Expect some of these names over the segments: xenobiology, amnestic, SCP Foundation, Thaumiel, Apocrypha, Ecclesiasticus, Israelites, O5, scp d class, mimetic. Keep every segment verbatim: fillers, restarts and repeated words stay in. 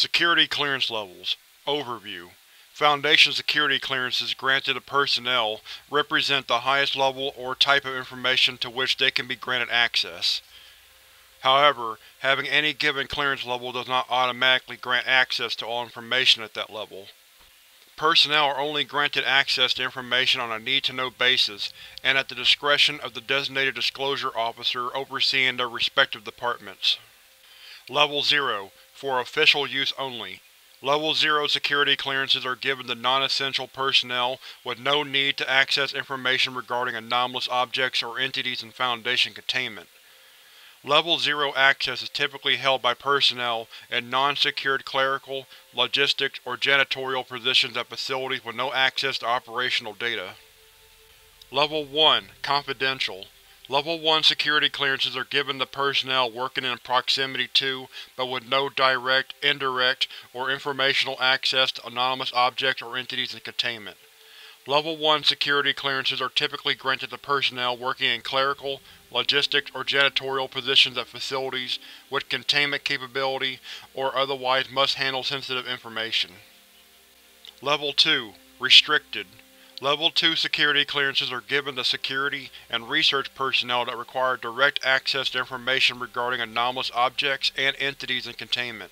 Security clearance levels. Overview. Foundation security clearances granted to personnel represent the highest level or type of information to which they can be granted access. However, having any given clearance level does not automatically grant access to all information at that level. Personnel are only granted access to information on a need-to-know basis and at the discretion of the designated disclosure officer overseeing their respective departments. Level zero, for official use only. Level zero security clearances are given to non-essential personnel with no need to access information regarding anomalous objects or entities in Foundation containment. Level zero access is typically held by personnel in non-secured clerical, logistics, or janitorial positions at facilities with no access to operational data. Level one Confidential. Level one security clearances are given to personnel working in proximity to, but with no direct, indirect, or informational access to anomalous objects or entities in containment. Level one security clearances are typically granted to personnel working in clerical, logistics, or janitorial positions at facilities with containment capability or otherwise must handle sensitive information. Level two Restricted. Level two security clearances are given to security and research personnel that require direct access to information regarding anomalous objects and entities in containment.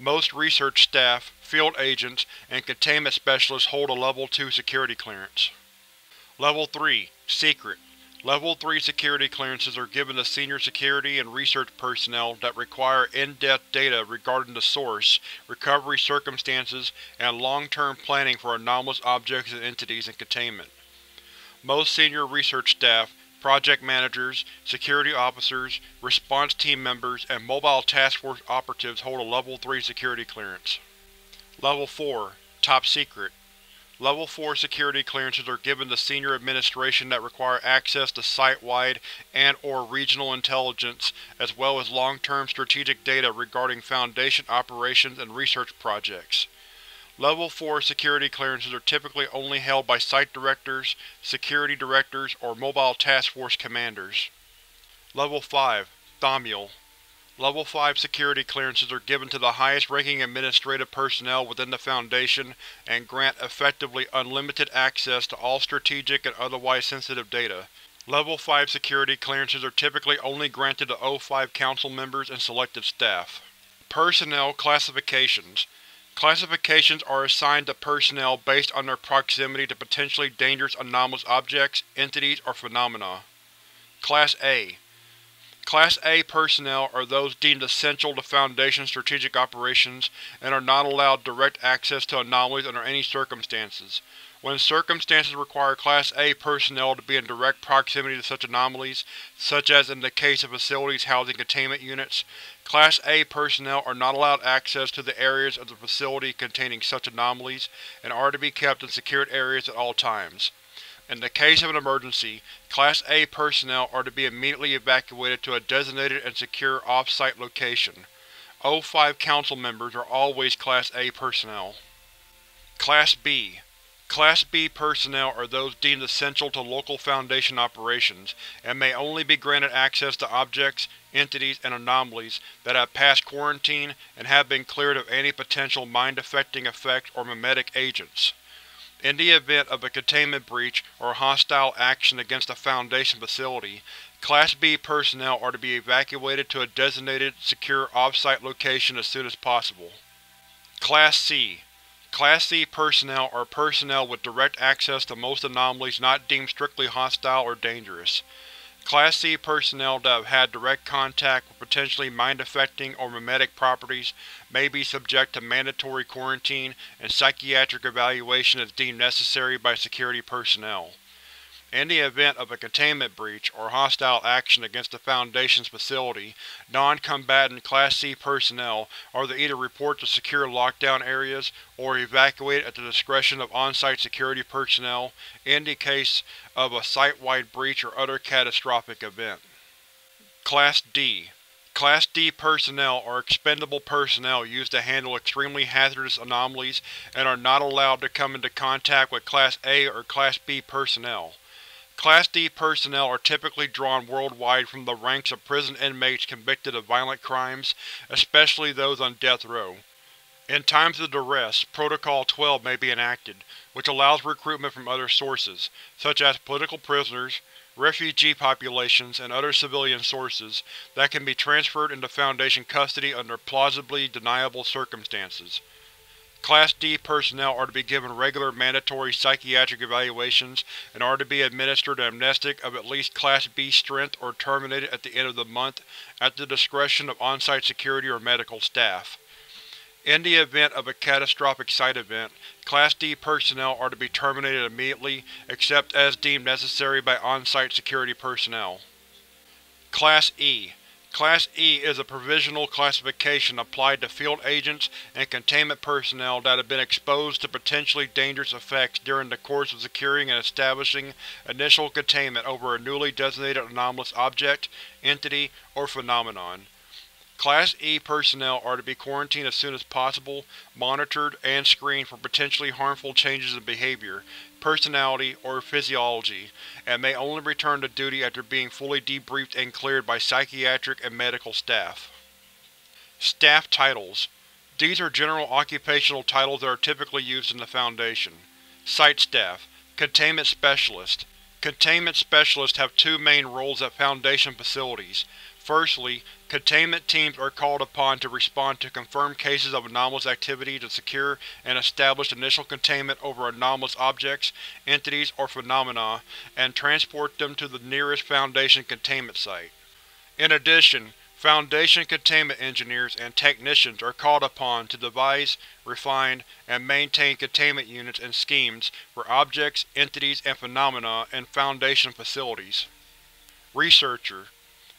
Most research staff, field agents, and containment specialists hold a Level two security clearance. Level three Secret. Level three security clearances are given to senior security and research personnel that require in-depth data regarding the source, recovery circumstances, and long-term planning for anomalous objects and entities in containment. Most senior research staff, project managers, security officers, response team members, and mobile task force operatives hold a Level three security clearance. Level four Top Secret. Level four security clearances are given to senior administration that require access to site-wide and or regional intelligence, as well as long-term strategic data regarding Foundation operations and research projects. Level four security clearances are typically only held by site directors, security directors, or mobile task force commanders. Level five Thaumiel. Level five security clearances are given to the highest-ranking administrative personnel within the Foundation and grant effectively unlimited access to all strategic and otherwise sensitive data. Level five security clearances are typically only granted to O five council members and selected staff. Personnel classifications. Classifications are assigned to personnel based on their proximity to potentially dangerous anomalous objects, entities, or phenomena. Class A. Class A personnel are those deemed essential to Foundation strategic operations and are not allowed direct access to anomalies under any circumstances. When circumstances require Class A personnel to be in direct proximity to such anomalies, such as in the case of facilities housing containment units, Class A personnel are not allowed access to the areas of the facility containing such anomalies and are to be kept in secured areas at all times. In the case of an emergency, Class A personnel are to be immediately evacuated to a designated and secure off-site location. O five council members are always Class A personnel. Class B. Class B personnel are those deemed essential to local Foundation operations, and may only be granted access to objects, entities, and anomalies that have passed quarantine and have been cleared of any potential mind-affecting effects or mimetic agents. In the event of a containment breach or hostile action against a Foundation facility, Class B personnel are to be evacuated to a designated, secure off-site location as soon as possible. Class C. Class C personnel are personnel with direct access to most anomalies not deemed strictly hostile or dangerous. Class C personnel that have had direct contact with potentially mind-affecting or mimetic properties may be subject to mandatory quarantine and psychiatric evaluation as deemed necessary by security personnel. In the event of a containment breach or hostile action against the Foundation's facility, non-combatant Class C personnel are to either report to secure lockdown areas or evacuate at the discretion of on-site security personnel in the case of a site-wide breach or other catastrophic event. Class D. Class D personnel are expendable personnel used to handle extremely hazardous anomalies and are not allowed to come into contact with Class A or Class B personnel. Class D personnel are typically drawn worldwide from the ranks of prison inmates convicted of violent crimes, especially those on death row. In times of duress, Protocol twelve may be enacted, which allows recruitment from other sources, such as political prisoners, refugee populations, and other civilian sources that can be transferred into Foundation custody under plausibly deniable circumstances. Class D personnel are to be given regular mandatory psychiatric evaluations and are to be administered an amnestic of at least Class B strength or terminated at the end of the month at the discretion of on-site security or medical staff. In the event of a catastrophic site event, Class D personnel are to be terminated immediately, except as deemed necessary by on-site security personnel. Class E. Class E is a provisional classification applied to field agents and containment personnel that have been exposed to potentially dangerous effects during the course of securing and establishing initial containment over a newly designated anomalous object, entity, or phenomenon. Class E personnel are to be quarantined as soon as possible, monitored, and screened for potentially harmful changes in behavior, personality, or physiology, and may only return to duty after being fully debriefed and cleared by psychiatric and medical staff. Staff titles. These are general occupational titles that are typically used in the Foundation. Site staff. Containment specialist. Containment specialists have two main roles at Foundation facilities. Firstly, containment teams are called upon to respond to confirmed cases of anomalous activity to secure and establish initial containment over anomalous objects, entities, or phenomena, and transport them to the nearest Foundation containment site. In addition, Foundation containment engineers and technicians are called upon to devise, refine, and maintain containment units and schemes for objects, entities, and phenomena in Foundation facilities. Researcher.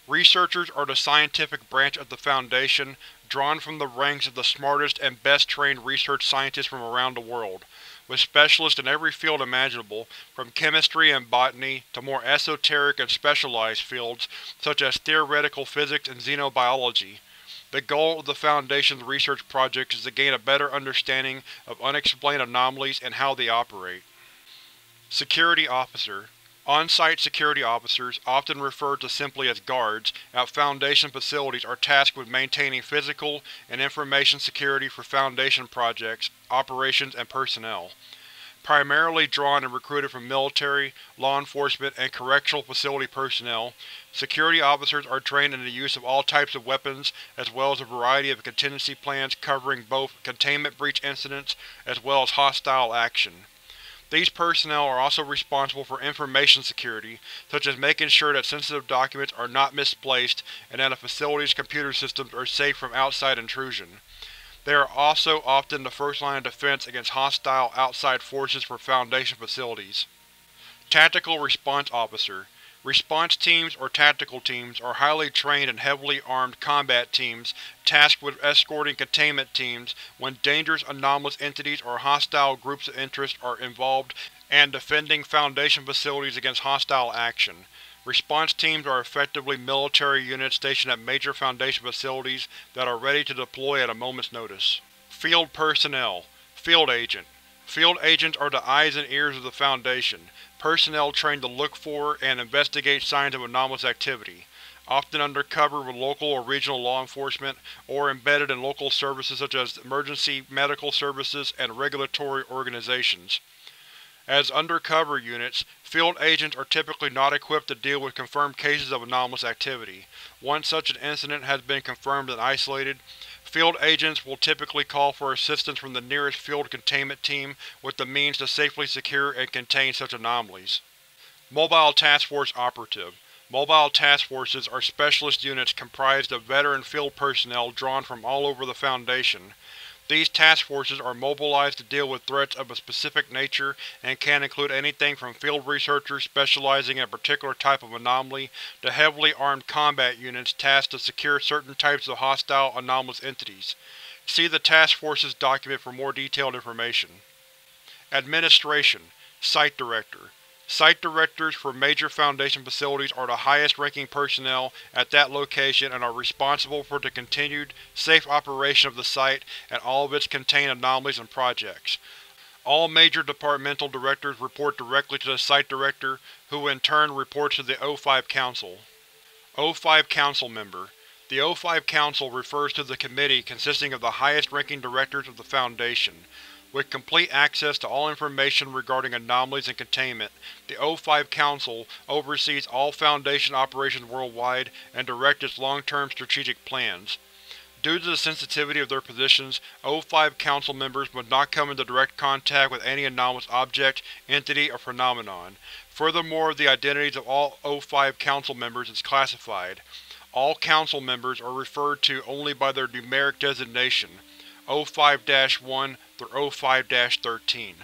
Researchers are the scientific branch of the Foundation, drawn from the ranks of the smartest and best-trained research scientists from around the world, with specialists in every field imaginable, from chemistry and botany to more esoteric and specialized fields such as theoretical physics and xenobiology. The goal of the Foundation's research projects is to gain a better understanding of unexplained anomalies and how they operate. Security Officer. On-site security officers, often referred to simply as guards, at Foundation facilities are tasked with maintaining physical and information security for Foundation projects, operations, and personnel. Primarily drawn and recruited from military, law enforcement, and correctional facility personnel, security officers are trained in the use of all types of weapons, as well as a variety of contingency plans covering both containment breach incidents as well as hostile action. These personnel are also responsible for information security, such as making sure that sensitive documents are not misplaced and that a facility's computer systems are safe from outside intrusion. They are also often the first line of defense against hostile outside forces for Foundation facilities. Tactical Response Officer. Response teams or tactical teams are highly trained and heavily armed combat teams tasked with escorting containment teams when dangerous anomalous entities or hostile groups of interest are involved and defending Foundation facilities against hostile action. Response teams are effectively military units stationed at major Foundation facilities that are ready to deploy at a moment's notice. Field personnel. Field agent. Field agents are the eyes and ears of the Foundation, personnel trained to look for and investigate signs of anomalous activity, often undercover with local or regional law enforcement, or embedded in local services such as emergency medical services and regulatory organizations. As undercover units, field agents are typically not equipped to deal with confirmed cases of anomalous activity. Once such an incident has been confirmed and isolated, field agents will typically call for assistance from the nearest field containment team with the means to safely secure and contain such anomalies. Mobile Task Force Operative. Mobile Task Forces are specialist units comprised of veteran field personnel drawn from all over the Foundation. These task forces are mobilized to deal with threats of a specific nature and can include anything from field researchers specializing in a particular type of anomaly to heavily armed combat units tasked to secure certain types of hostile anomalous entities. See the task forces document for more detailed information. Administration. Site Director. Site directors for major Foundation facilities are the highest-ranking personnel at that location and are responsible for the continued, safe operation of the site and all of its contained anomalies and projects. All major departmental directors report directly to the site director, who in turn reports to the O five Council. O five Council Member. The O five Council refers to the committee consisting of the highest-ranking directors of the Foundation. With complete access to all information regarding anomalies and containment, the O five Council oversees all Foundation operations worldwide and directs its long-term strategic plans. Due to the sensitivity of their positions, O five Council members must not come into direct contact with any anomalous object, entity, or phenomenon. Furthermore, the identities of all O five Council members is classified. All Council members are referred to only by their numeric designation, O five dash one through O five dash thirteen.